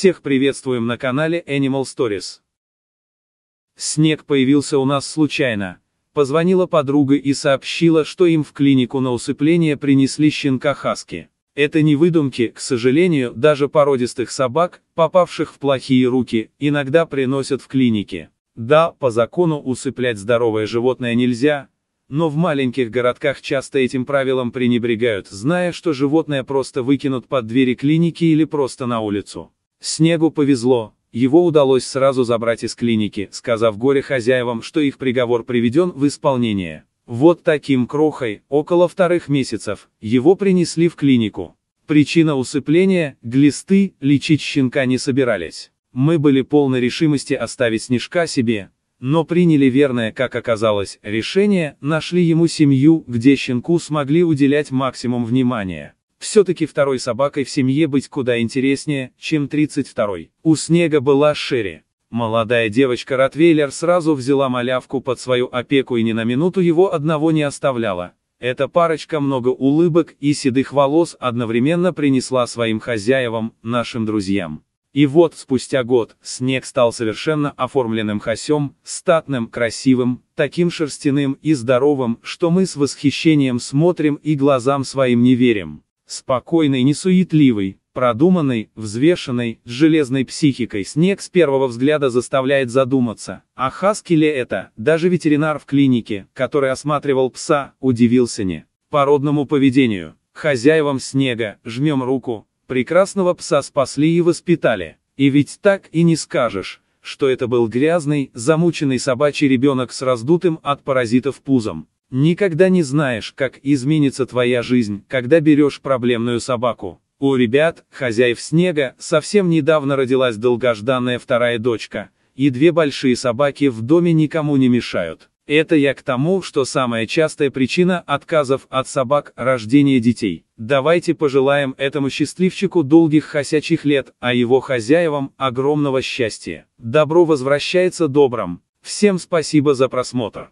Всех приветствуем на канале Animal Stories. Снег появился у нас случайно. Позвонила подруга и сообщила, что им в клинику на усыпление принесли щенка хаски. Это не выдумки, к сожалению, даже породистых собак, попавших в плохие руки, иногда приносят в клинике. Да, по закону усыплять здоровое животное нельзя, но в маленьких городках часто этим правилом пренебрегают, зная, что животное просто выкинут под двери клиники или просто на улицу. Снегу повезло, его удалось сразу забрать из клиники, сказав горе хозяевам, что их приговор приведен в исполнение. Вот таким крохой, около 2 месяцев, его принесли в клинику. Причина усыпления – глисты, лечить щенка не собирались. Мы были полны решимости оставить Снежка себе, но приняли верное, как оказалось, решение, нашли ему семью, где щенку смогли уделять максимум внимания. Все-таки второй собакой в семье быть куда интереснее, чем 32-й. У Снега была Шерри. Молодая девочка-ротвейлер сразу взяла малявку под свою опеку и ни на минуту его одного не оставляла. Эта парочка много улыбок и седых волос одновременно принесла своим хозяевам, нашим друзьям. И вот спустя год Снег стал совершенно оформленным хасем, статным, красивым, таким шерстяным и здоровым, что мы с восхищением смотрим и глазам своим не верим. Спокойный, несуетливый, продуманный, взвешенный, с железной психикой Снег с первого взгляда заставляет задуматься, а хаски ли это? Даже ветеринар в клинике, который осматривал пса, удивился непородному поведению. Хозяевам Снега, жмем руку. Прекрасного пса спасли и воспитали. И ведь так и не скажешь, что это был грязный, замученный собачий ребенок с раздутым от паразитов пузом. Никогда не знаешь, как изменится твоя жизнь, когда берешь проблемную собаку. У ребят, хозяев Снега, совсем недавно родилась долгожданная вторая дочка, и 2 большие собаки в доме никому не мешают. Это я к тому, что самая частая причина отказов от собак – рождение детей. Давайте пожелаем этому счастливчику долгих хосячих лет, а его хозяевам – огромного счастья. Добро возвращается добром. Всем спасибо за просмотр.